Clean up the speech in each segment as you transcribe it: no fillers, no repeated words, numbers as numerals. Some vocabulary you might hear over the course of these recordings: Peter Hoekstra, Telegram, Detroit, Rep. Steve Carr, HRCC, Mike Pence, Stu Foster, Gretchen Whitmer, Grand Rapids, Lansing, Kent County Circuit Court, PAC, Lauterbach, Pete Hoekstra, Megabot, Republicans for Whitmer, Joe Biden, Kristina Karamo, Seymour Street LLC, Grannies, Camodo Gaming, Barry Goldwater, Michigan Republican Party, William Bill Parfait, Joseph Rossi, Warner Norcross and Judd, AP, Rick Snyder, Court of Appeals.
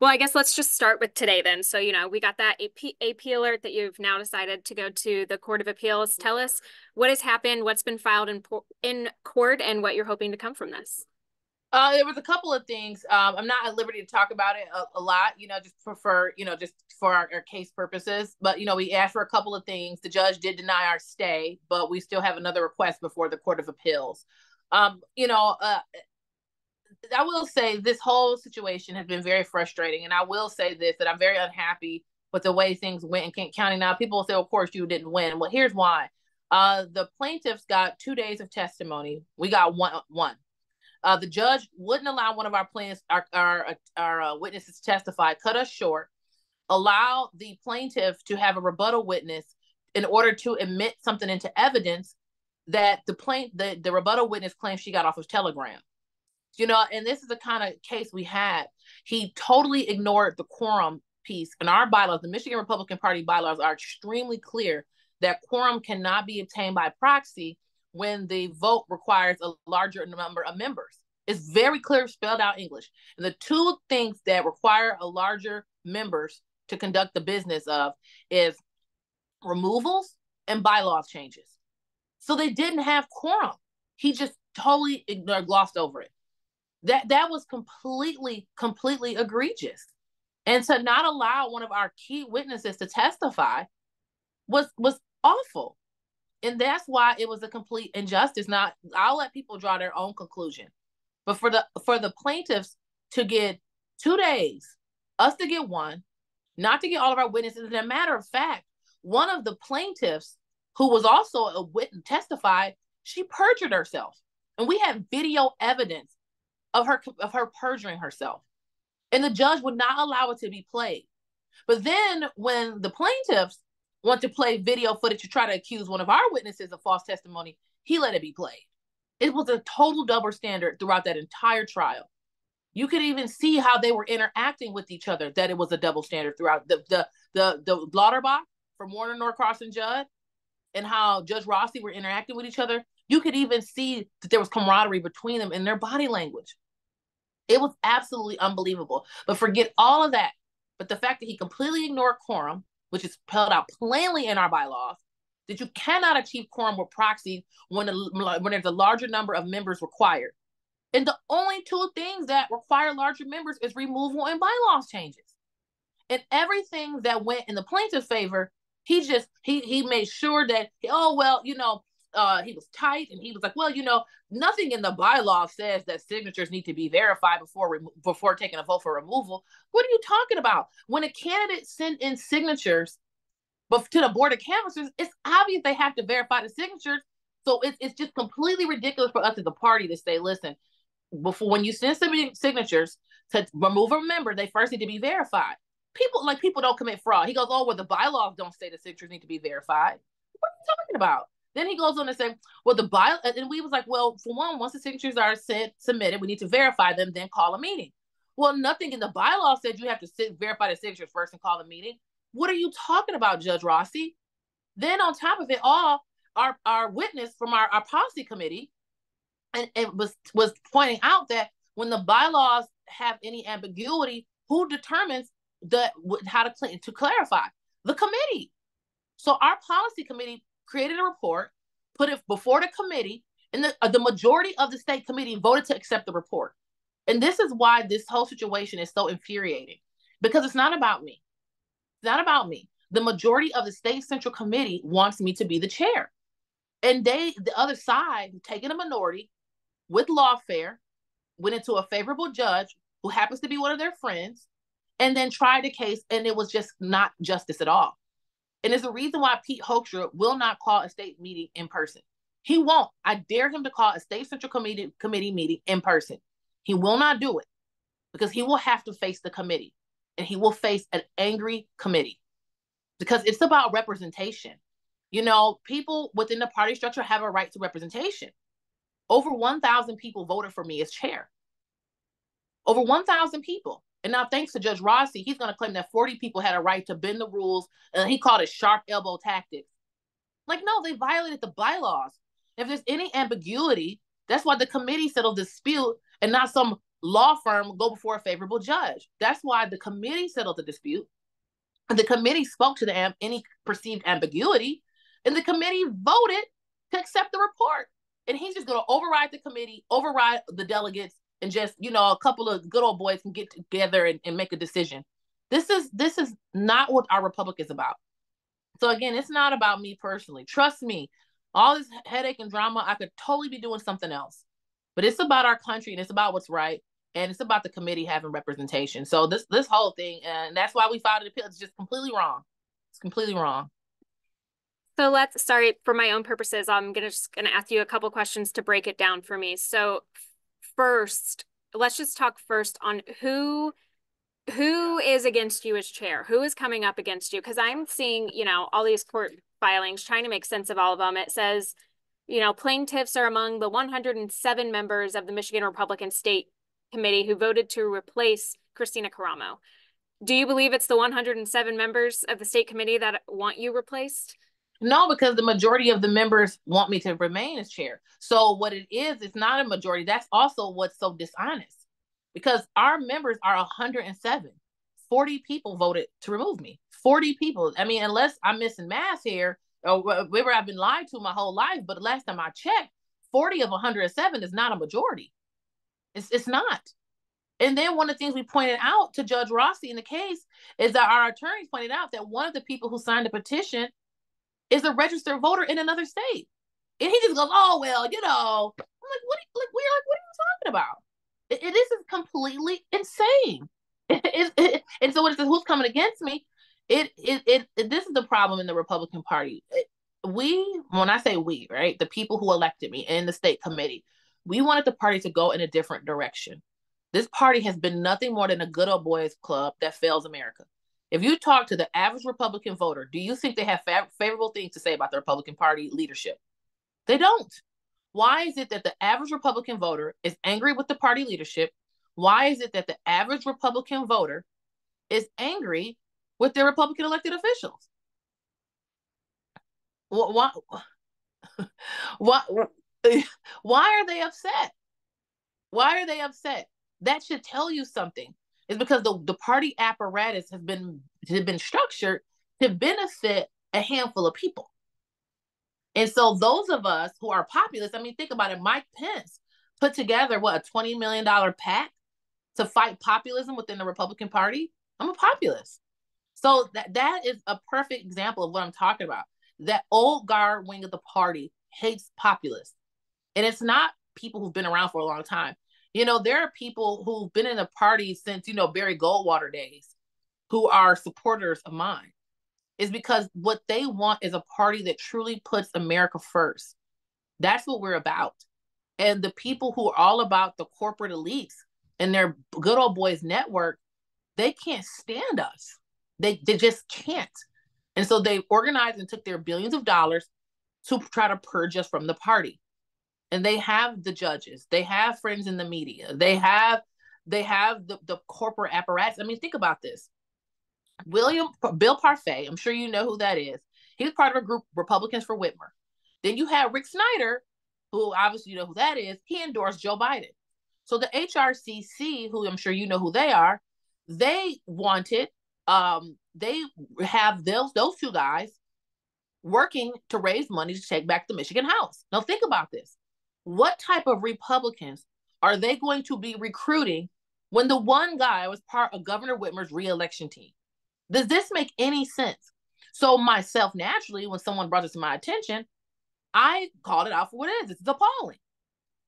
Well, I guess let's just start with today then. So, you know, we got that AP alert that you've now decided to go to the Court of Appeals. Tell us what has happened, what's been filed in court, and what you're hoping to come from this. There was a couple of things. I'm not at liberty to talk about it a lot, you know, just for our case purposes. But, you know, we asked for a couple of things. The judge did deny our stay, but we still have another request before the Court of Appeals. I will say this whole situation has been very frustrating. And I will say this, that I'm very unhappy with the way things went in Kent County. Now, people will say, of course, you didn't win. Well, here's why. The plaintiffs got 2 days of testimony. We got one. The judge wouldn't allow one of our plaintiffs, our witnesses to testify, cut us short, allow the plaintiff to have a rebuttal witness in order to admit something into evidence that the rebuttal witness claims she got off of Telegram. You know, and this is the kind of case we had. He totally ignored the quorum piece. And our bylaws, the Michigan Republican Party bylaws, are extremely clear that quorum cannot be obtained by proxy when the vote requires a larger number of members. It's very clear, spelled out English. And the two things that require a larger members to conduct the business of is removals and bylaw changes. So they didn't have quorum. He just totally ignored, glossed over it. That was completely egregious. And to not allow one of our key witnesses to testify was awful. And that's why it was a complete injustice. Now, I'll let people draw their own conclusion. But for the plaintiffs to get 2 days, us to get one, not to get all of our witnesses. And a matter of fact, one of the plaintiffs who was also a witness testified, she perjured herself. And we have video evidence of her perjuring herself. And the judge would not allow it to be played. But then when the plaintiffs want to play video footage to try to accuse one of our witnesses of false testimony, he let it be played. It was a total double standard throughout that entire trial. You could even see how they were interacting with each other, that it was a double standard throughout. The Lauterbach from Warner Norcross and Judd, and how Judge Rossi were interacting with each other, you could even see that there was camaraderie between them in their body language. It was absolutely unbelievable. But forget all of that. But the fact that he completely ignored quorum, which is spelled out plainly in our bylaws, that you cannot achieve quorum with proxy when there's a larger number of members required. And the only two things that require larger members is removal and bylaws changes. And everything that went in the plaintiff's favor, he made sure that, oh, well, you know, he was tight, and he was like, well, you know, nothing in the bylaw says that signatures need to be verified before taking a vote for removal. What are you talking about? When a candidate sends in signatures to the Board of Canvassers, it's obvious they have to verify the signatures. So it's just completely ridiculous for us as a party to say, listen, when you send signatures to remove a member, they first need to be verified. People don't commit fraud. He goes, oh, well, the bylaws don't say the signatures need to be verified. What are you talking about? Then he goes on to say, well, the bylaw, and we was like, well, for one, once the signatures are submitted, we need to verify them, then call a meeting. Well, nothing in the bylaw said you have to verify the signatures first and call a meeting. What are you talking about, Judge Rossi? Then on top of it all, our witness from our policy committee and was pointing out that when the bylaws have any ambiguity, who determines how to clarify? The committee. So our policy committee created a report, put it before the committee, and the majority of the state committee voted to accept the report. And this is why this whole situation is so infuriating, because it's not about me. It's not about me. The majority of the state central committee wants me to be the chair. And the other side, taking a minority with lawfare, went into a favorable judge who happens to be one of their friends, and then tried the case, and it was just not justice at all. And there's a reason why Pete Hoekstra will not call a state meeting in person. He won't. I dare him to call a state central committee meeting in person. He will not do it, because he will have to face the committee, and he will face an angry committee, because it's about representation. You know, people within the party structure have a right to representation. Over 1,000 people voted for me as chair. Over 1,000 people. And now, thanks to Judge Rossi, he's going to claim that 40 people had a right to bend the rules, and he called it sharp elbow tactics. Like, no, they violated the bylaws. If there's any ambiguity, that's why the committee settled dispute and not some law firm go before a favorable judge. That's why the committee settled the dispute. The committee spoke to the any perceived ambiguity, and the committee voted to accept the report. And he's just going to override the committee, override the delegates, and just, you know, a couple of good old boys can get together and make a decision. This is not what our republic is about. So again, it's not about me personally. Trust me, all this headache and drama, I could totally be doing something else. But it's about our country, and it's about what's right, and it's about the committee having representation. So this whole thing, and that's why we filed an appeal. It's just completely wrong. It's completely wrong. So let's, sorry, for my own purposes, I'm just gonna ask you a couple questions to break it down for me. So first, let's just talk first on who is against you as chair? Who is coming up against you? Because I'm seeing, you know, all these court filings, trying to make sense of all of them. It says, you know, plaintiffs are among the 107 members of the Michigan Republican State Committee who voted to replace Kristina Karamo. Do you believe it's the 107 members of the state committee that want you replaced? No, because the majority of the members want me to remain as chair. So what it is, it's not a majority. That's also what's so dishonest, because our members are 107. 40 people voted to remove me. 40 people. I mean, unless I'm missing math here, or whether I've been lied to my whole life, but last time I checked, 40 of 107 is not a majority. It's not. And then one of the things we pointed out to Judge Rossi in the case is that our attorneys pointed out that one of the people who signed the petition is a registered voter in another state. And he just goes, oh, well, you know. I'm like, what are you talking about? This is completely insane. And so it says, who's coming against me? This is the problem in the Republican Party. When I say we, right, the people who elected me and the state committee, we wanted the party to go in a different direction. This party has been nothing more than a good old boys club that fails America. If you talk to the average Republican voter, do you think they have favorable things to say about the Republican Party leadership? They don't. Why is it that the average Republican voter is angry with the party leadership? Why is it that the average Republican voter is angry with their Republican elected officials? Why are they upset? Why are they upset? That should tell you something. It's because the party apparatus has been structured to benefit a handful of people. And so those of us who are populist, I mean, think about it. Mike Pence put together, a $20 million pact to fight populism within the Republican Party. I'm a populist. So that is a perfect example of what I'm talking about. That old guard wing of the party hates populists. And it's not people who've been around for a long time. You know, there are people who've been in the party since, you know, Barry Goldwater days, who are supporters of mine. It's because what they want is a party that truly puts America first. That's what we're about. And the people who are all about the corporate elites and their good old boys network, they can't stand us. They just can't. And so they organized and took their billions of dollars to try to purge us from the party. And they have the judges, they have friends in the media, they have the corporate apparatus. I mean, think about this. William Bill Parfait, I'm sure you know who that is. He was part of a group, Republicans for Whitmer. Then you have Rick Snyder, who obviously you know who that is. He endorsed Joe Biden. So the HRCC, who I'm sure you know who they are, they wanted, they have those two guys working to raise money to take back the Michigan House. Now think about this. What type of Republicans are they going to be recruiting when the one guy was part of Governor Whitmer's reelection team? Does this make any sense? So myself, naturally, when someone brought this to my attention, I called it out for what it is. It's appalling.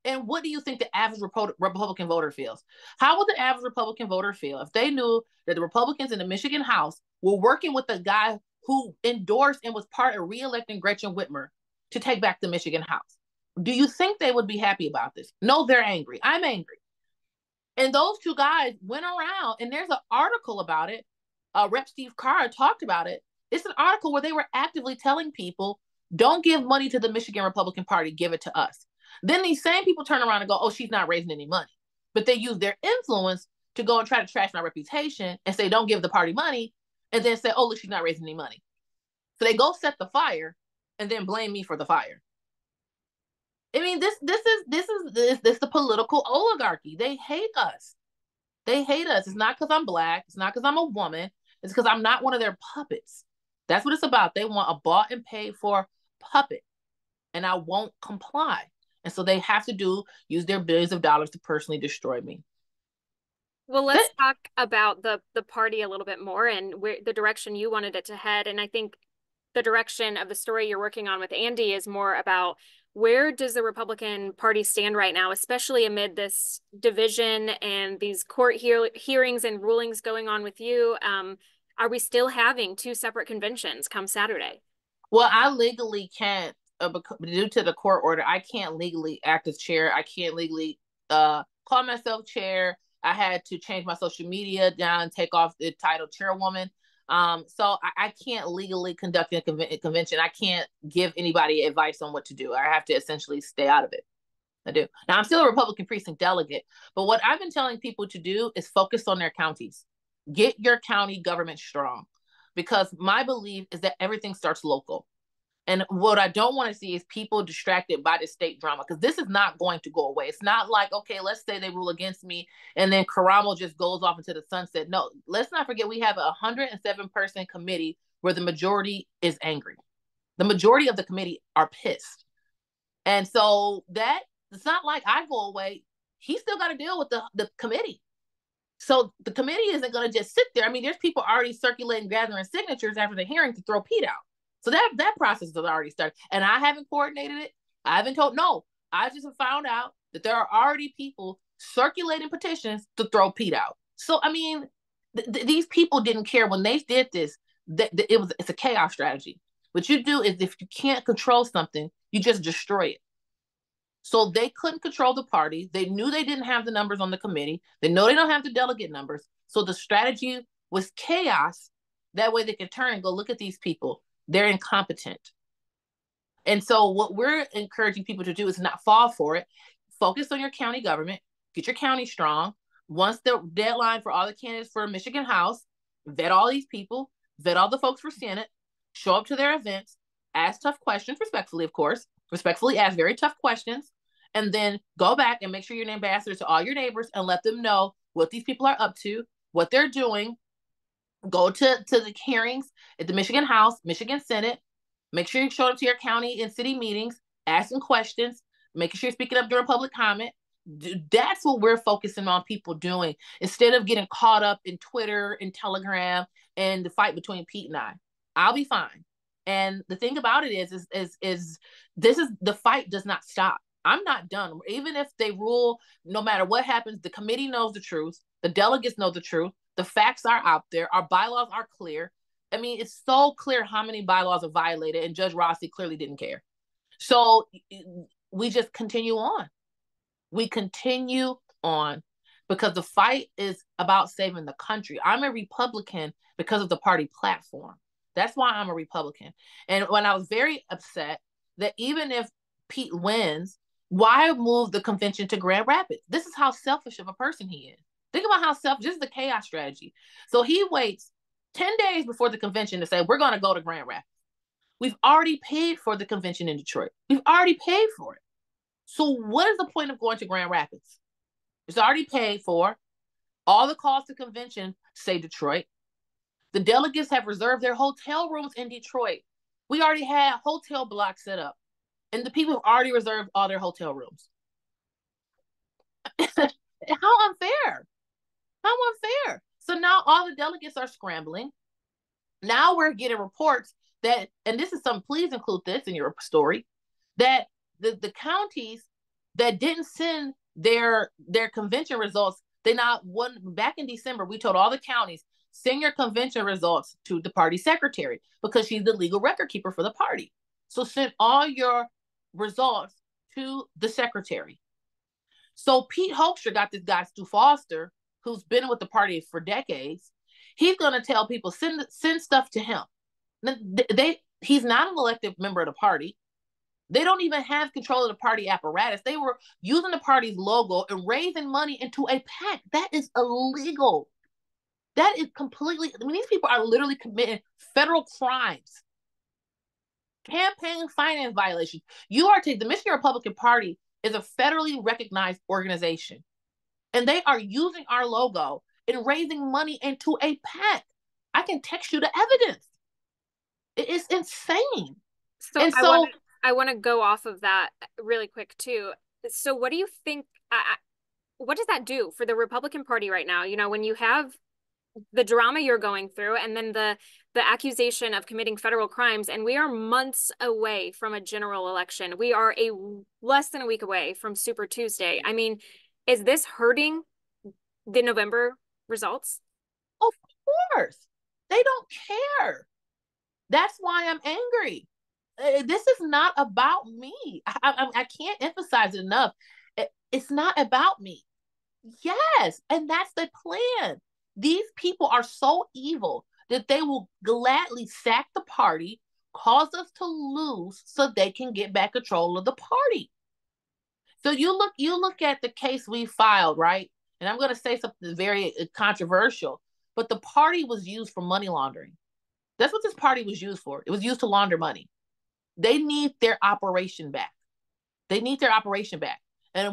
And what do you think the average Republican voter feels? How would the average Republican voter feel if they knew that the Republicans in the Michigan House were working with a guy who endorsed and was part of re-electing Gretchen Whitmer to take back the Michigan House? Do you think they would be happy about this? No, they're angry. I'm angry. And those two guys went around, and there's an article about it. Rep. Steve Carr talked about it. It's an article where they were actively telling people, don't give money to the Michigan Republican Party, give it to us. Then these same people turn around and go, oh, she's not raising any money. But they use their influence to go and try to trash my reputation and say, don't give the party money. And then say, oh, look, she's not raising any money. So they go set the fire and then blame me for the fire. I mean, this is the political oligarchy. They hate us. They hate us. It's not because I'm Black. It's not because I'm a woman. It's because I'm not one of their puppets. That's what it's about. They want a bought and paid for puppet, and I won't comply. And so they have to use their billions of dollars to personally destroy me. Well, let's talk about the party a little bit more and where the direction you wanted it to head. And I think the direction of the story you're working on with Andy is more about where does the Republican Party stand right now, especially amid this division and these court hearings and rulings going on with you? Are we still having two separate conventions come Saturday? Well, I legally can't, due to the court order, I can't legally act as chair. I can't legally call myself chair. I had to change my social media down and take off the title chairwoman. So I can't legally conduct a convention. I can't give anybody advice on what to do. I have to essentially stay out of it. I do. Now, I'm still a Republican precinct delegate, but what I've been telling people to do is focus on their counties. Get your county government strong, because my belief is that everything starts local. And what I don't want to see is people distracted by the state drama, because this is not going to go away. It's not like, okay, let's say they rule against me and then Karamo just goes off into the sunset. No, let's not forget we have a 107-person committee where the majority is angry. The majority of the committee are pissed. And so that it's not like I go away. He's still got to deal with the committee. So the committee isn't going to just sit there. I mean, there's people already circulating, gathering signatures after the hearing to throw Pete out. So that process has already started, and I haven't coordinated it. I haven't told, no, I just found out that there are already people circulating petitions to throw Pete out. So, I mean, these people didn't care when they did this. It's a chaos strategy. What you do is if you can't control something, you just destroy it. So they couldn't control the party. They knew they didn't have the numbers on the committee. They know they don't have the delegate numbers. So the strategy was chaos. That way they could turn and go look at these people. They're incompetent. And so what we're encouraging people to do is not fall for it. Focus on your county government. Get your county strong. Once the deadline for all the candidates for Michigan House, vet all these people, vet all the folks for Senate, show up to their events, ask tough questions, respectfully, of course, respectfully ask very tough questions, and then go back and make sure you're an ambassador to all your neighbors and let them know what these people are up to, what they're doing. Go to the hearings at the Michigan House, Michigan Senate. Make sure you show up to your county and city meetings, asking questions, making sure you're speaking up during public comment. That's what we're focusing on people doing, instead of getting caught up in Twitter and Telegram and the fight between Pete and I. I'll be fine. And the thing about it is this is the fight does not stop. I'm not done. Even if they rule, no matter what happens, the committee knows the truth. The delegates know the truth. The facts are out there. Our bylaws are clear. I mean, it's so clear how many bylaws are violated, and Judge Rossi clearly didn't care. So we just continue on. We continue on because the fight is about saving the country. I'm a Republican because of the party platform. That's why I'm a Republican. And when I was very upset that even if Pete wins, why move the convention to Grand Rapids? This is how selfish of a person he is. Think about how this is the chaos strategy. So he waits 10 days before the convention to say, we're going to go to Grand Rapids. We've already paid for the convention in Detroit. We've already paid for it. So what is the point of going to Grand Rapids? It's already paid for. All the calls to convention say Detroit. The delegates have reserved their hotel rooms in Detroit. We already had hotel blocks set up. And the people have already reserved all their hotel rooms. How unfair. How unfair. So now all the delegates are scrambling. Now we're getting reports that, and this is some, please include this in your story, that the counties that didn't send their convention results, they not won. Back in December, we told all the counties, send your convention results to the party secretary because she's the legal record keeper for the party. So send all your results to the secretary. So Pete Hoekstra got this guy, Stu Foster, who's been with the party for decades. He's going to tell people, send stuff to him. He's not an elected member of the party. They don't even have control of the party apparatus. They were using the party's logo and raising money into a PAC. That is illegal. That is completely, I mean, these people are literally committing federal crimes. campaign finance violations. You are the Michigan Republican Party is a federally recognized organization, and they are using our logo and raising money into a PAC. I can text you the evidence. It is insane. So I want to go off of that really quick too. So what do you think, what does that do for the Republican Party right now? You know, when you have the drama you're going through and then the accusation of committing federal crimes, and we are months away from a general election. We are less than a week away from Super Tuesday. I mean, is this hurting the November results? Of course. They don't care. That's why I'm angry. This is not about me. I can't emphasize it enough. It's not about me. Yes. And that's the plan. These people are so evil that they will gladly sack the party, cause us to lose so they can get back control of the party. So you look at the case we filed, right? And I'm going to say something very controversial, but the party was used for money laundering. That's what this party was used for. It was used to launder money. They need their operation back. And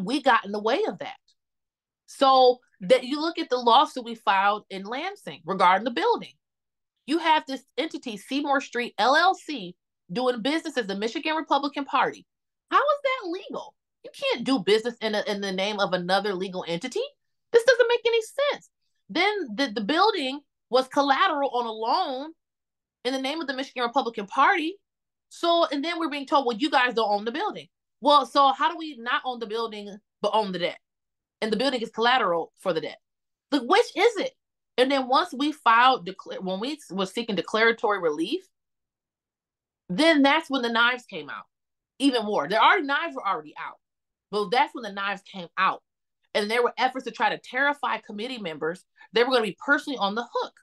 we got in the way of that. So that you look at the lawsuit we filed in Lansing regarding the building. You have this entity, Seymour Street LLC, doing business as the Michigan Republican Party. How is that legal? You can't do business in the name of another legal entity. This doesn't make any sense. Then the building was collateral on a loan in the name of the Michigan Republican Party. So, and then we're being told, well, you guys don't own the building. Well, so how do we not own the building, but own the debt? And the building is collateral for the debt. Like, which is it? And then once we filed, when we were seeking declaratory relief, then that's when the knives came out, even more. Knives were already out, but that's when the knives came out. And there were efforts to try to terrify committee members. They were going to be personally on the hook.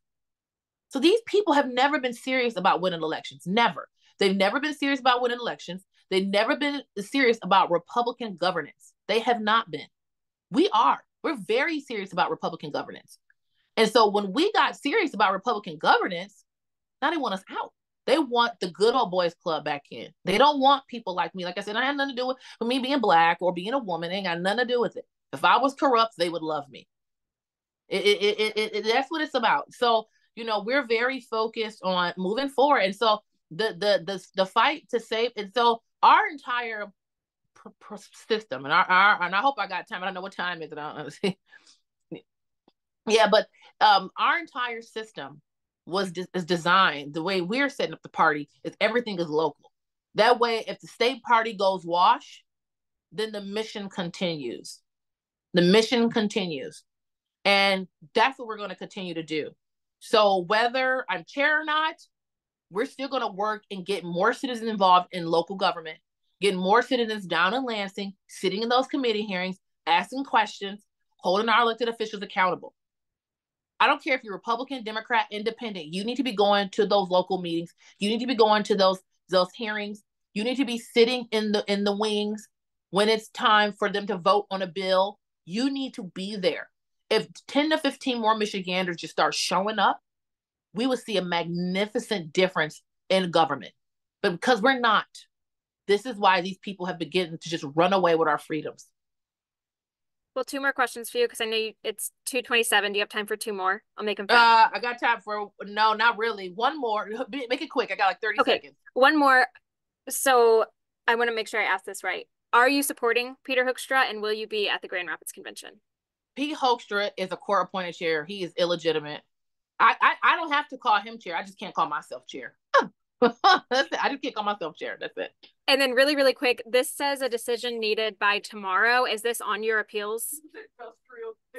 So these people have never been serious about winning elections, never. They've never been serious about winning elections. They've never been serious about Republican governance. They have not been. We are. We're very serious about Republican governance. And so when we got serious about Republican governance, now they want us out. They want the good old boys club back in. They don't want people like me. Like I said, I had nothing to do with me being black or being a woman. It ain't got nothing to do with it. If I was corrupt, they would love me. That's what it's about. So, you know, we're very focused on moving forward. And so the fight to save, and so our entire system, and and I hope I got time. I don't know what time is. Yeah, but our entire system is designed, the way we're setting up the party is everything is local. That way, if the state party goes wash, then the mission continues. And that's what we're going to continue to do. So whether I'm chair or not, we're still going to work and get more citizens involved in local government, getting more citizens down in Lansing, sitting in those committee hearings, asking questions, holding our elected officials accountable. I don't care if you're Republican, Democrat, Independent. You need to be going to those local meetings. You need to be going to those hearings. You need to be sitting in the wings when it's time for them to vote on a bill. You need to be there. If 10 to 15 more Michiganders just start showing up, we would see a magnificent difference in government. But because we're not, this is why these people have begun to just run away with our freedoms. Well, two more questions for you, because I know it's 2:27. Do you have time for two more? I'll make them fast. I got time for, no, not really. One more. Make it quick. I got like 30 seconds. One more. So I want to make sure I ask this right. Are you supporting Peter Hoekstra, and will you be at the Grand Rapids Convention? Pete Hoekstra is a court-appointed chair. He is illegitimate. I don't have to call him chair. I just can't call myself chair. That's it. I just can't call myself chair. That's it. And then really, really quick, this says a decision needed by tomorrow. Is this on your appeals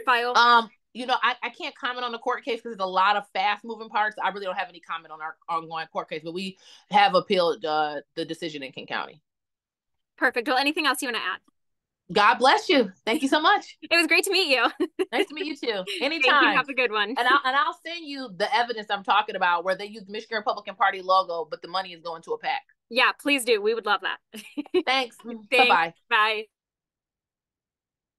file? You know, I can't comment on the court case because there's a lot of fast moving parts. I really don't have any comment on our ongoing court case, but we have appealed the decision in Kent County. Perfect. Well, anything else you want to add? God bless you. Thank you so much. It was great to meet you. Nice to meet you too. Anytime. Thank you. Have a good one. And I'll send you the evidence I'm talking about where they use the Michigan Republican Party logo, but the money is going to a PAC. Yeah, please do. We would love that. Thanks. Bye-bye. Bye.